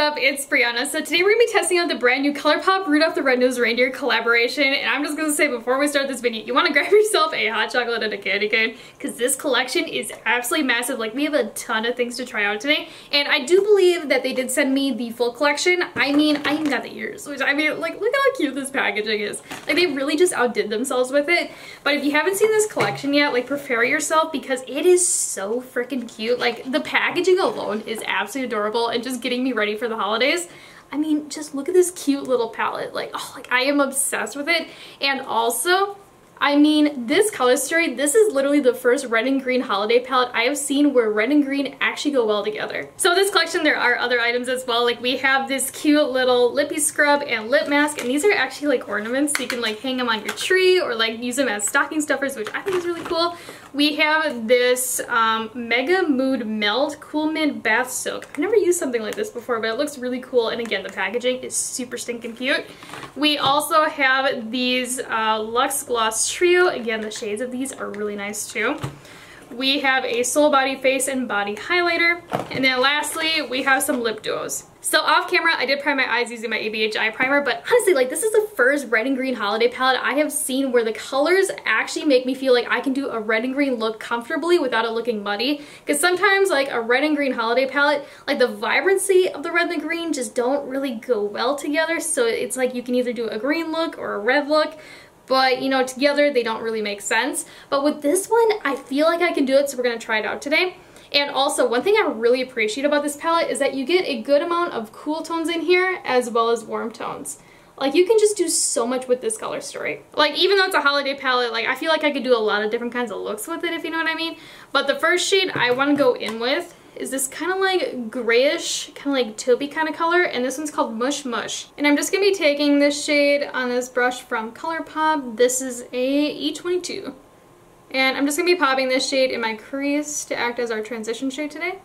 up? It's Breyonna. So today we're going to be testing out the brand new ColourPop Rudolph the Red-Nosed Reindeer collaboration, and I'm just going to say before we start this video, you want to grab yourself a hot chocolate and a candy cane because this collection is absolutely massive. Like, we have a ton of things to try out today, and I do believe that they did send me the full collection. I mean, I even got the ears, which I mean, like, look how cute this packaging is. Like, they really just outdid themselves with it. But if you haven't seen this collection yet, like, prepare yourself because it is so freaking cute. Like, the packaging alone is absolutely adorable and just getting me ready for the holidays. I mean, just look at this cute little palette. Like, oh, like, I am obsessed with it. And also, I mean, this color story, this is literally the first red and green holiday palette I have seen where red and green actually go well together. So this collection, there are other items as well. Like, we have this cute little lippy scrub and lip mask, and these are actually like ornaments, so you can like hang them on your tree or like use them as stocking stuffers, which I think is really cool. We have this Mega Mood Melt Cool Mint Bath Soak. I've never used something like this before, but it looks really cool, and again, the packaging is super stinking cute. We also have these Luxe Gloss Trio. Again, the shades of these are really nice too. We have a Sol Body face and body highlighter. And then lastly, we have some lip duos. So off camera, I did prime my eyes using my ABH eye primer, but honestly, like, this is the first red and green holiday palette I have seen where the colors actually make me feel like I can do a red and green look comfortably without it looking muddy. Because sometimes, like, a red and green holiday palette, like, the vibrancy of the red and the green just don't really go well together. So it's like you can either do a green look or a red look, but, you know, together they don't really make sense. But with this one, I feel like I can do it, so we're gonna try it out today. And also, one thing I really appreciate about this palette is that you get a good amount of cool tones in here as well as warm tones. Like, you can just do so much with this color story. Like, even though it's a holiday palette, like, I feel like I could do a lot of different kinds of looks with it, if you know what I mean. But the first shade I wanna go in with is this kind of like grayish, kind of like taupey kind of color, and this one's called Mush Mush. And I'm just gonna be taking this shade on this brush from ColourPop. This is a E22. And I'm just gonna be popping this shade in my crease to act as our transition shade today.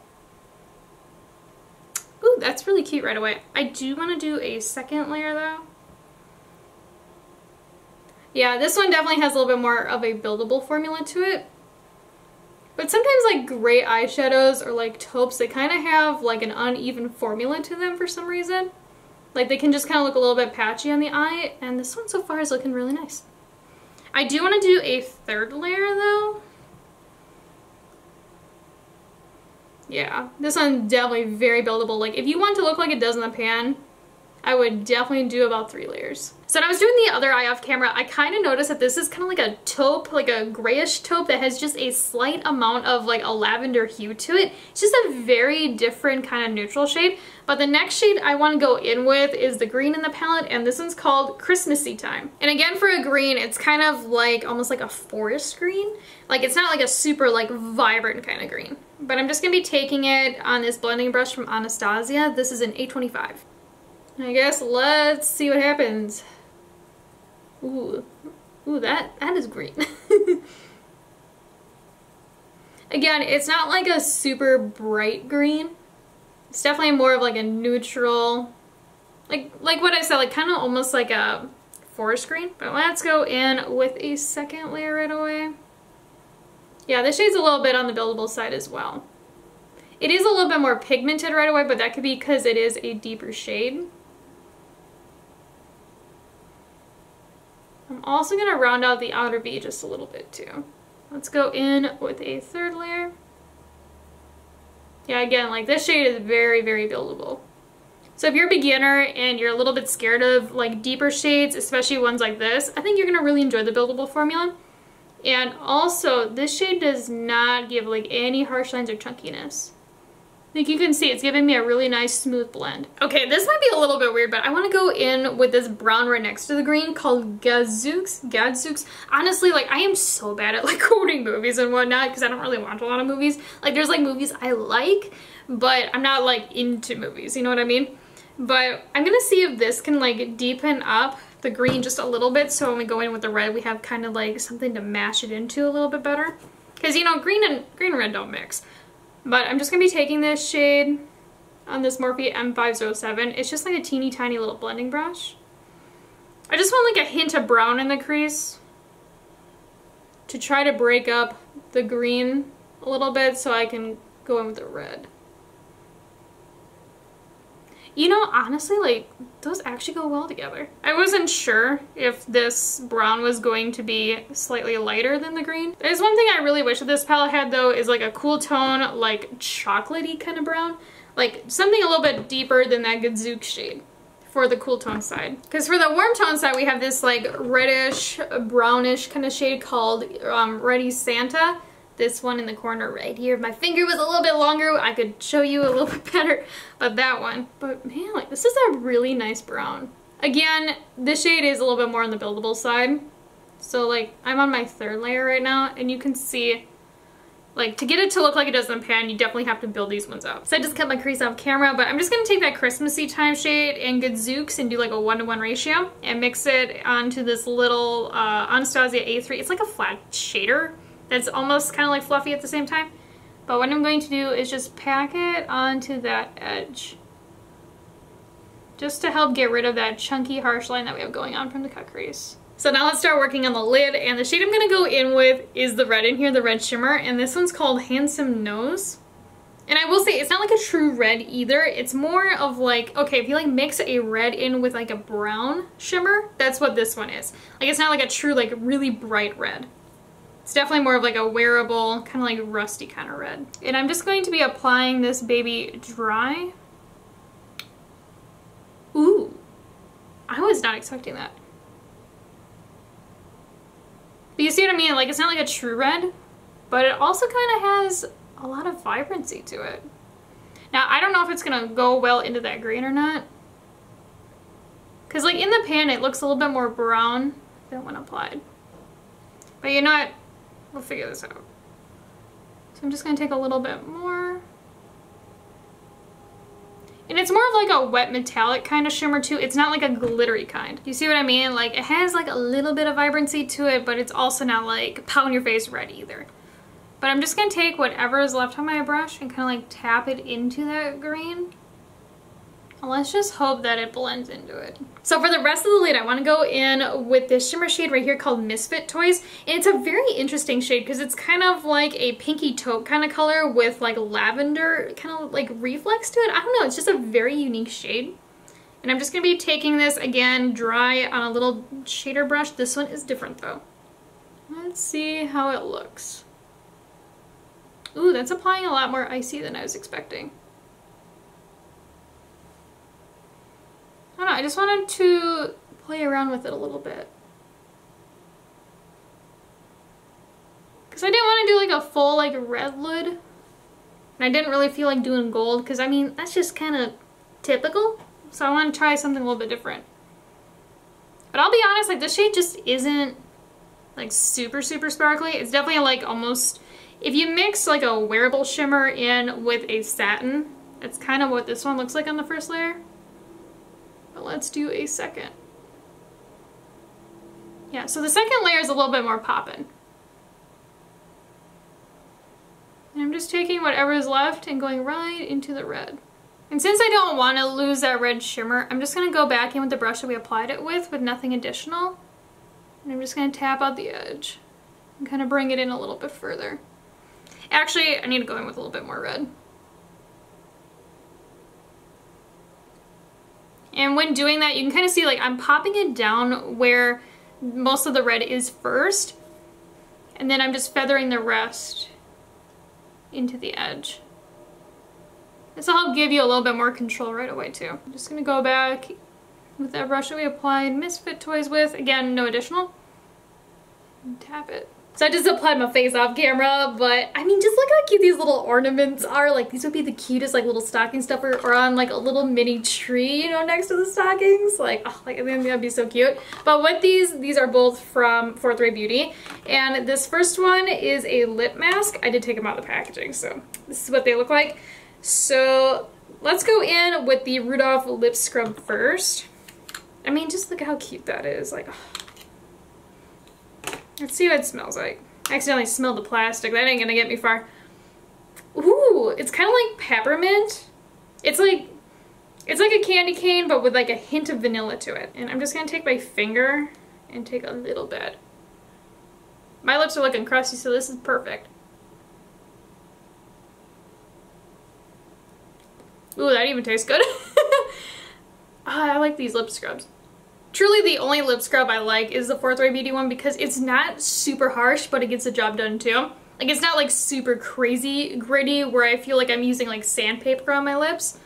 Ooh, that's really cute right away. I do wanna do a second layer though. Yeah, this one definitely has a little bit more of a buildable formula to it. But sometimes, like, gray eyeshadows or like taupes, they kind of have like an uneven formula to them for some reason. Like, they can just kind of look a little bit patchy on the eye, and this one so far is looking really nice. I do want to do a third layer though. Yeah, this one's definitely very buildable. Like, if you want to look like it does in the pan, I would definitely do about 3 layers. So when I was doing the other eye off camera, I kind of noticed that this is kind of like a taupe, like a grayish taupe that has just a slight amount of like a lavender hue to it. It's just a very different kind of neutral shade. But the next shade I want to go in with is the green in the palette, and this one's called Christmassy Time. And again, for a green, it's kind of like almost like a forest green. Like, it's not like a super like vibrant kind of green. But I'm just going to be taking it on this blending brush from Anastasia. This is an A25. I guess let's see what happens. Ooh, ooh, that is green. Again, it's not like a super bright green. It's definitely more of like a neutral, like what I said, like kind of almost like a forest green. But let's go in with a second layer right away. Yeah, this shade's a little bit on the buildable side as well. It is a little bit more pigmented right away, but that could be because it is a deeper shade. I'm also going to round out the outer V just a little bit too. Let's go in with a third layer. Yeah, again, like, this shade is very, very buildable. So if you're a beginner and you're a little bit scared of like deeper shades, especially ones like this, I think you're going to really enjoy the buildable formula. And also, this shade does not give like any harsh lines or chunkiness. Like, you can see it's giving me a really nice smooth blend. Okay, this might be a little bit weird, but I want to go in with this brown right next to the green called Gadzooks. Honestly, like, I am so bad at like quoting movies and whatnot because I don't really watch a lot of movies. Like, there's like movies I like, but I'm not like into movies, you know what I mean? But I'm gonna see if this can like deepen up the green just a little bit, so when we go in with the red, we have kind of like something to mash it into a little bit better. Because, you know, green and red don't mix. But I'm just going to be taking this shade on this Morphe M507. It's just like a teeny tiny little blending brush. I just want like a hint of brown in the crease to try to break up the green a little bit so I can go in with the red. You know, honestly, like, those actually go well together. I wasn't sure if this brown was going to be slightly lighter than the green. There's one thing I really wish this palette had, though, is like a cool tone, like chocolatey kind of brown. Like something a little bit deeper than that Gazook shade for the cool tone side. Because for the warm tone side, we have this like reddish, brownish kind of shade called Ready Santa. This one in the corner right here. My finger was a little bit longer. I could show you a little bit better, but that one. But man, like, this is a really nice brown. Again, this shade is a little bit more on the buildable side. So like, I'm on my third layer right now, and you can see, like, to get it to look like it does in the pan, you definitely have to build these ones up. So I just cut my crease off camera, but I'm just gonna take that Christmassy time shade and Gadzooks and do like a 1-to-1 ratio and mix it onto this little Anastasia A3. It's like a flat shader. That's almost kind of like fluffy at the same time. But what I'm going to do is just pack it onto that edge. Just to help get rid of that chunky, harsh line that we have going on from the cut crease. So now let's start working on the lid, and the shade I'm going to go in with is the red in here, the red shimmer, and this one's called Handsome Nose. And I will say, it's not like a true red either. It's more of like, okay, if you like mix a red in with like a brown shimmer, that's what this one is. Like, it's not like a true, like, really bright red. It's definitely more of like a wearable, kind of like rusty kind of red. And I'm just going to be applying this baby dry. Ooh, I was not expecting that. But you see what I mean? Like, it's not like a true red, but it also kind of has a lot of vibrancy to it. Now, I don't know if it's gonna go well into that green or not. Cause like in the pan, it looks a little bit more brown than when applied. But you know what? We'll figure this out. So I'm just gonna take a little bit more. And it's more of like a wet metallic kind of shimmer too. It's not like a glittery kind. You see what I mean? Like, it has like a little bit of vibrancy to it, but it's also not like pound your face red either. But I'm just gonna take whatever is left on my brush and kind of like tap it into that green. Let's just hope that it blends into it. So for the rest of the lid, I want to go in with this shimmer shade right here called Misfit Toys. And it's a very interesting shade because it's kind of like a pinky taupe kind of color with like lavender kind of like reflex to it. I don't know, it's just a very unique shade. And I'm just going to be taking this again dry on a little shader brush. This one is different though. Let's see how it looks. Ooh, that's applying a lot more icy than I was expecting. I don't know, I just wanted to play around with it a little bit. Because I didn't want to do like a full like red lid. And I didn't really feel like doing gold because I mean, that's just kind of typical. So I want to try something a little bit different. But I'll be honest, like, this shade just isn't like super, super sparkly. It's definitely like almost, if you mix like a wearable shimmer in with a satin, that's kind of what this one looks like on the first layer. But let's do a second. Yeah, so the second layer is a little bit more poppin'. And I'm just taking whatever is left and going right into the red. And since I don't want to lose that red shimmer, I'm just going to go back in with the brush that we applied it with nothing additional. And I'm just going to tap out the edge and kind of bring it in a little bit further. Actually, I need to go in with a little bit more red. And when doing that, you can kind of see, like, I'm popping it down where most of the red is first, and then I'm just feathering the rest into the edge. This will help give you a little bit more control right away, too. I'm just going to go back with that brush that we applied Misfit Toys with. Again, no additional. And tap it. So I just applied my face off camera, but I mean, just look how cute these little ornaments are. Like, these would be the cutest, like, little stocking stuffer or on like a little mini tree, you know, next to the stockings. Like, oh, like, I think that'd be so cute. But with these are both from Fourth Ray Beauty. And this first one is a lip mask. I did take them out of the packaging, so this is what they look like. So let's go in with the Rudolph lip scrub first. I mean, just look how cute that is. Like, oh. Let's see what it smells like. I accidentally smelled the plastic. That ain't gonna get me far. Ooh, it's kind of like peppermint. It's like a candy cane, but with like a hint of vanilla to it. And I'm just gonna take my finger and take a little bit. My lips are looking crusty, so this is perfect. Ooh, that even tastes good. I like these lip scrubs. Truly the only lip scrub I like is the Fourth Ray Beauty one because it's not super harsh, but it gets the job done too. Like, it's not like super crazy gritty where I feel like I'm using like sandpaper on my lips.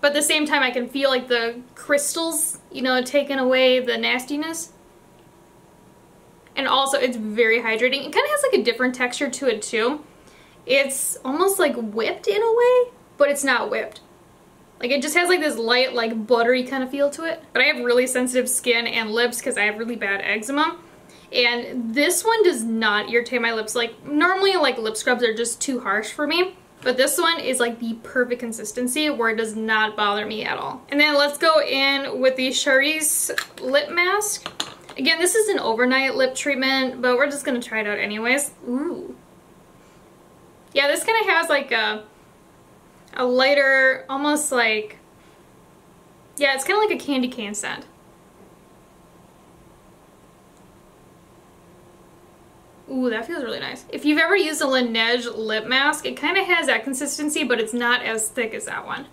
But at the same time, I can feel like the crystals, you know, taking away the nastiness. And also, it's very hydrating. It kind of has like a different texture to it too. It's almost like whipped in a way, but it's not whipped. Like, it just has like this light, like buttery kind of feel to it. But I have really sensitive skin and lips because I have really bad eczema. And this one does not irritate my lips. Like, normally like lip scrubs are just too harsh for me. But this one is like the perfect consistency where it does not bother me at all. And then let's go in with the Charisse Lip Mask. Again, this is an overnight lip treatment, but we're just going to try it out anyways. Ooh. Yeah, this kind of has like a lighter, almost like, yeah, it's kind of like a candy cane scent. Ooh, that feels really nice. If you've ever used a Laneige lip mask, it kind of has that consistency, but it's not as thick as that one.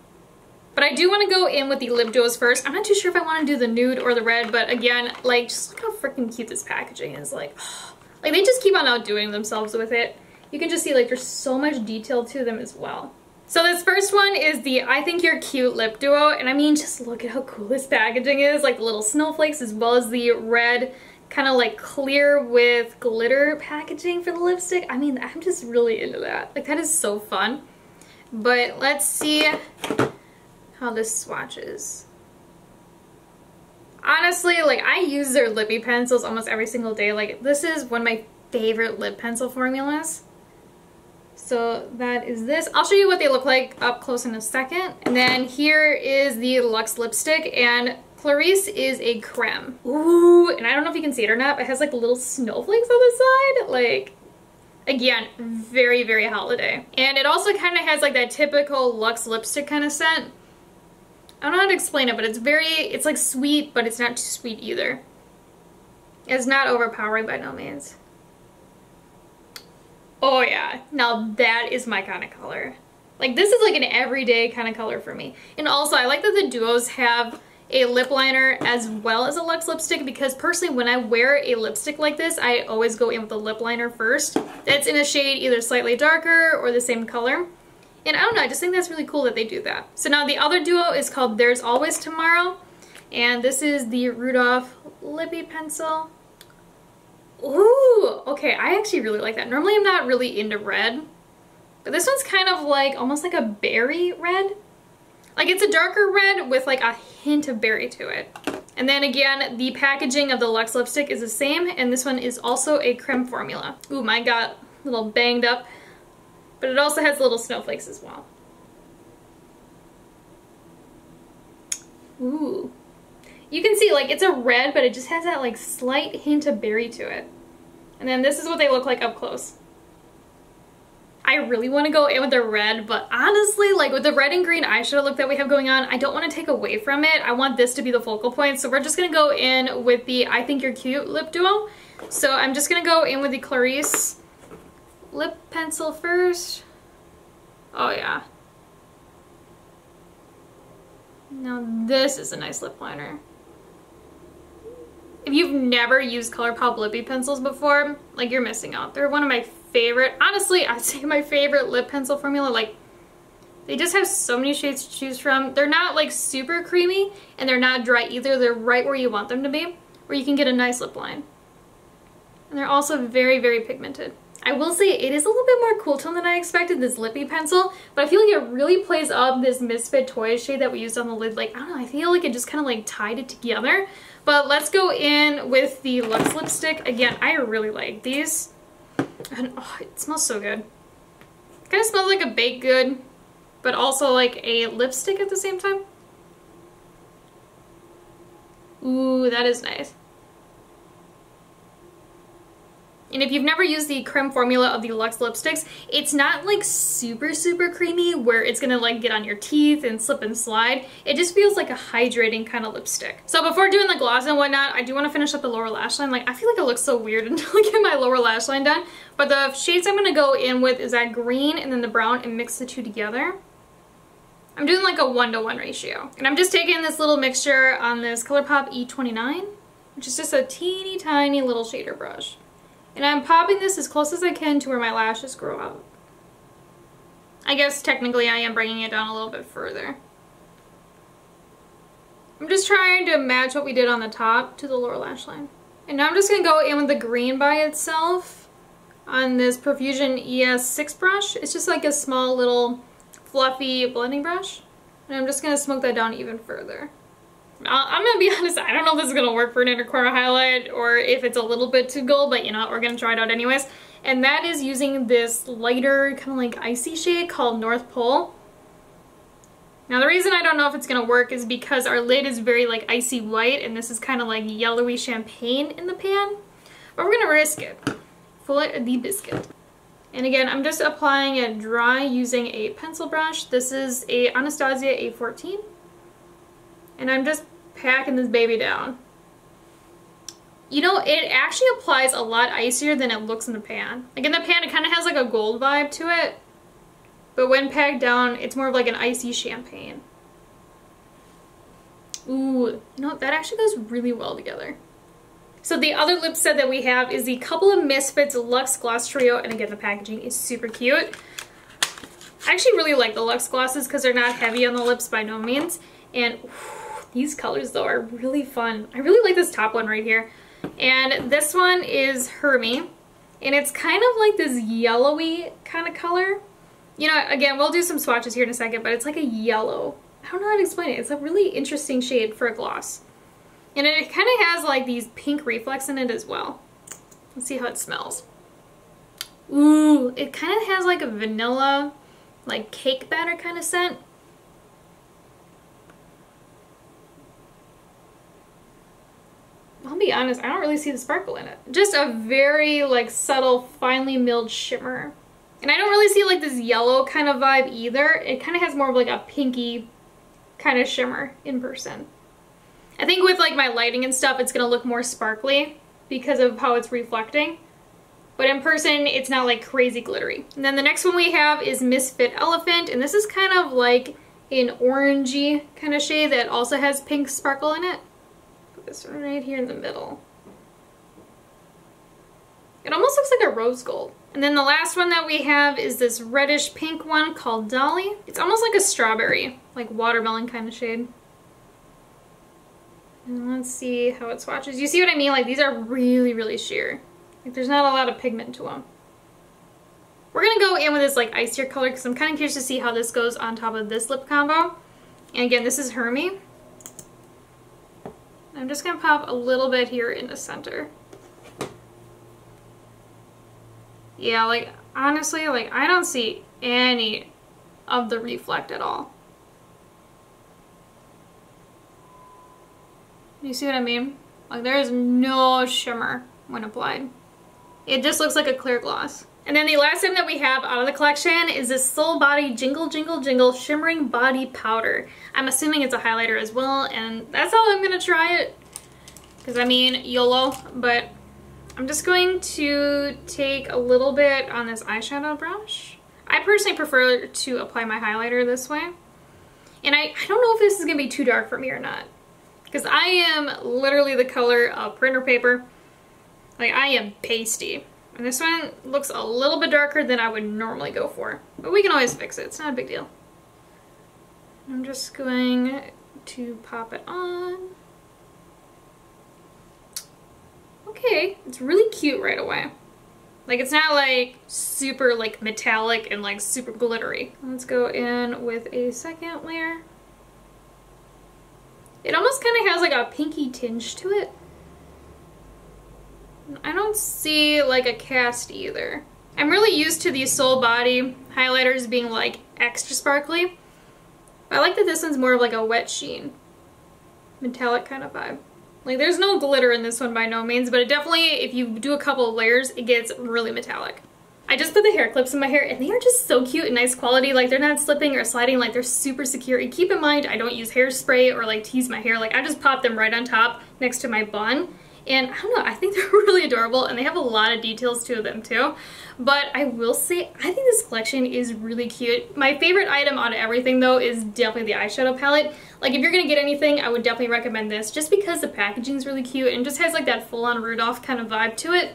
But I do want to go in with the lip duos first. I'm not too sure if I want to do the nude or the red, but again, like, just look how freaking cute this packaging is. Like, oh, like, they just keep on outdoing themselves with it. You can just see, like, there's so much detail to them as well. So this first one is the I Think You're Cute lip duo, and I mean, just look at how cool this packaging is. Like, the little snowflakes as well as the red kind of like clear with glitter packaging for the lipstick. I mean, I'm just really into that. Like, that is so fun. But let's see how this swatches. Honestly, like, I use their lippy pencils almost every single day. Like, this is one of my favorite lip pencil formulas. So that is this. I'll show you what they look like up close in a second. And then here is the Luxe lipstick, and Clarisse is a creme. Ooh, and I don't know if you can see it or not, but it has like little snowflakes on the side. Like, again, very, very holiday. And it also kind of has like that typical Luxe lipstick kind of scent. I don't know how to explain it, but it's very, it's like sweet, but it's not too sweet either. It's not overpowering by no means. Oh yeah, now that is my kind of color. Like, this is like an everyday kind of color for me. And also, I like that the duos have a lip liner as well as a Luxe lipstick, because personally when I wear a lipstick like this, I always go in with a lip liner first that's in a shade either slightly darker or the same color. And I don't know, I just think that's really cool that they do that. So now the other duo is called There's Always Tomorrow, and this is the Rudolph lippy pencil. Ooh, okay, I actually really like that. Normally I'm not really into red, but this one's kind of like almost like a berry red. Like, it's a darker red with like a hint of berry to it. And then again, the packaging of the Luxe lipstick is the same, and this one is also a creme formula. Ooh, mine got a little banged up, but it also has little snowflakes as well. Ooh. You can see, like, it's a red, but it just has that like slight hint of berry to it. And then this is what they look like up close. I really want to go in with the red, but honestly, like, with the red and green eyeshadow look that we have going on, I don't want to take away from it. I want this to be the focal point, so we're just going to go in with the I Think You're Cute lip duo. So I'm just going to go in with the Clarisse lip pencil first. Oh yeah. Now this is a nice lip liner. If you've never used ColourPop lippy pencils before, like, you're missing out. They're one of my favorite, honestly, I'd say my favorite lip pencil formula. Like, they just have so many shades to choose from. They're not like super creamy, and they're not dry either. They're right where you want them to be, where you can get a nice lip line. And they're also very, very pigmented. I will say it is a little bit more cool tone than I expected, this lippy pencil, but I feel like it really plays up this Misfit Toy shade that we used on the lid. Like, I don't know, I feel like it just kind of like tied it together. But let's go in with the Luxe lipstick. Again, I really like these. And oh, it smells so good. It kind of smells like a baked good, but also like a lipstick at the same time. Ooh, that is nice. And if you've never used the creme formula of the Luxe lipsticks, it's not like super, super creamy where it's gonna like get on your teeth and slip and slide. It just feels like a hydrating kind of lipstick. So before doing the gloss and whatnot, I do want to finish up the lower lash line. Like, I feel like it looks so weird until I get my lower lash line done. But the shades I'm gonna go in with is that green and then the brown, and mix the two together. I'm doing like a 1-to-1 ratio. And I'm just taking this little mixture on this ColourPop E29, which is just a teeny tiny little shader brush. And I'm popping this as close as I can to where my lashes grow out. I guess technically I am bringing it down a little bit further. I'm just trying to match what we did on the top to the lower lash line. And now I'm just going to go in with the green by itself on this Profusion ES6 brush. It's just like a small little fluffy blending brush. And I'm just going to smoke that down even further. I'm going to be honest, I don't know if this is going to work for an inner corner highlight or if it's a little bit too gold, but you know what, we're going to try it out anyways. And that is using this lighter, kind of like icy shade called North Pole. Now the reason I don't know if it's going to work is because our lid is very like icy white and this is kind of like yellowy champagne in the pan. But we're going to risk it. Full it the biscuit. And again, I'm just applying it dry using a pencil brush. This is a Anastasia A14. And I'm just packing this baby down. You know, it actually applies a lot icier than it looks in the pan. Like in the pan, it kind of has like a gold vibe to it. But when packed down, it's more of like an icy champagne. Ooh, you know, that actually goes really well together. So the other lip set that we have is the Couple of Misfits Luxe Gloss Trio. And again, the packaging is super cute. I actually really like the Luxe glosses because they're not heavy on the lips by no means. And ooh, these colors though are really fun. I really like this top one right here. And this one is Hermie. And it's kind of like this yellowy kind of color. You know, again, we'll do some swatches here in a second, but it's like a yellow. I don't know how to explain it. It's a really interesting shade for a gloss. And it kind of has like these pink reflex in it as well. Let's see how it smells. Ooh, it kind of has like a vanilla, like cake batter kind of scent. I'll be honest, I don't really see the sparkle in it. Just a very like subtle, finely milled shimmer. And I don't really see like this yellow kind of vibe either. It kind of has more of like a pinky kind of shimmer in person. I think with like my lighting and stuff, it's going to look more sparkly because of how it's reflecting. But in person, it's not like crazy glittery. And then the next one we have is Misfit Elephant. And this is kind of like an orangey kind of shade that also has pink sparkle in it. Put this one right here in the middle. It almost looks like a rose gold. And then the last one that we have is this reddish pink one called Dolly. It's almost like a strawberry, like watermelon kind of shade. And let's see how it swatches. You see what I mean? Like these are really, really sheer. Like there's not a lot of pigment to them. We're gonna go in with this like icier color because I'm kind of curious to see how this goes on top of this lip combo. And again, this is Hermie. I'm just gonna pop a little bit here in the center. Yeah, like, honestly, like, I don't see any of the reflect at all. You see what I mean? Like, there is no shimmer when applied. It just looks like a clear gloss. And then the last item that we have out of the collection is this Sol Body Jingle Jingle Jingle Shimmering Body Powder. I'm assuming it's a highlighter as well, and that's how I'm gonna try it. Because, I mean, YOLO, but I'm just going to take a little bit on this eyeshadow brush. I personally prefer to apply my highlighter this way. And I don't know if this is going to be too dark for me or not. Because I am literally the color of printer paper. Like, I am pasty. And this one looks a little bit darker than I would normally go for. But we can always fix it. It's not a big deal. I'm just going to pop it on. Okay, it's really cute right away. Like it's not like super like metallic and like super glittery. Let's go in with a second layer. It almost kind of has like a pinky tinge to it. I don't see like a cast either. I'm really used to these Sol Body highlighters being like extra sparkly. But I like that this one's more of like a wet sheen. Metallic kind of vibe. Like, there's no glitter in this one by no means, but it definitely, if you do a couple of layers, it gets really metallic. I just put the hair clips in my hair, and they are just so cute and nice quality. Like, they're not slipping or sliding. Like, they're super secure. And keep in mind, I don't use hairspray or, like, tease my hair. Like, I just pop them right on top next to my bun. And I don't know, I think they're really adorable, and they have a lot of details to them too. But I will say, I think this collection is really cute. My favorite item out of everything though is definitely the eyeshadow palette. Like, if you're gonna get anything, I would definitely recommend this, just because the packaging is really cute and just has like that full-on Rudolph kind of vibe to it.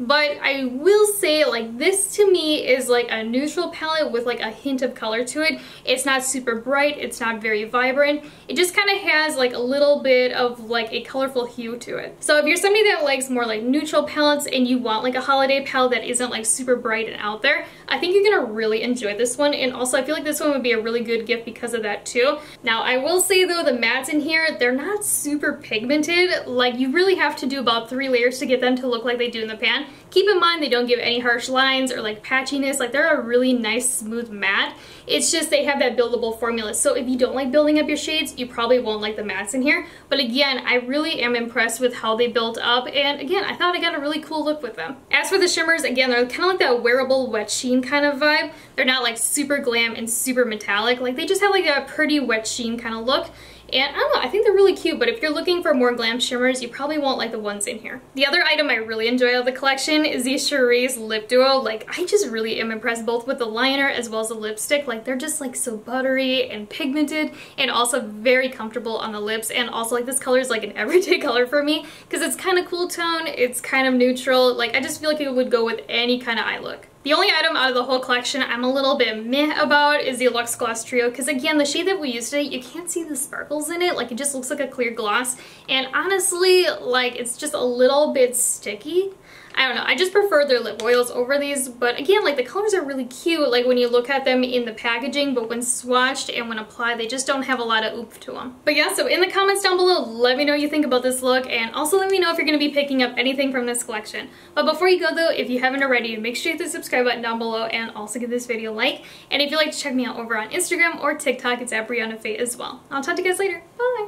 But I will say, like, this to me is like a neutral palette with like a hint of color to it. It's not super bright, it's not very vibrant. It just kind of has like a little bit of like a colorful hue to it. So if you're somebody that likes more like neutral palettes and you want like a holiday palette that isn't like super bright and out there, I think you're gonna really enjoy this one. And also I feel like this one would be a really good gift because of that too. Now I will say though, the mattes in here, they're not super pigmented. Like, you really have to do about 3 layers to get them to look like they do in the pan. Keep in mind, they don't give any harsh lines or like patchiness. Like, they're a really nice smooth matte. It's just they have that buildable formula. So if you don't like building up your shades, you probably won't like the mattes in here. But again, I really am impressed with how they built up. And again, I thought I got a really cool look with them. As for the shimmers, again, they're kind of like that wearable wet sheen kind of vibe. They're not like super glam and super metallic. Like, they just have like a pretty wet sheen kind of look. And I don't know, I think they're really cute, but if you're looking for more glam shimmers, you probably won't like the ones in here. The other item I really enjoy out of the collection is the Cerise Lip Duo. Like, I just really am impressed both with the liner as well as the lipstick. Like, they're just like so buttery and pigmented and also very comfortable on the lips. And also, like, this color is like an everyday color for me because it's kind of cool tone, it's kind of neutral. Like, I just feel like it would go with any kind of eye look. The only item out of the whole collection I'm a little bit meh about is the Luxe Gloss Trio, because again, the shade that we used today, you can't see the sparkles in it. Like, it just looks like a clear gloss, and honestly, like, it's just a little bit sticky. I don't know, I just prefer their lip oils over these, but again, like, the colors are really cute, like, when you look at them in the packaging, but when swatched and when applied, they just don't have a lot of oomph to them. But yeah, so in the comments down below, let me know what you think about this look, and also let me know if you're going to be picking up anything from this collection. But before you go though, if you haven't already, make sure you hit the subscribe button down below and also give this video a like. And if you'd like to check me out over on Instagram or TikTok, it's @BreyonnaFaye as well. I'll talk to you guys later. Bye!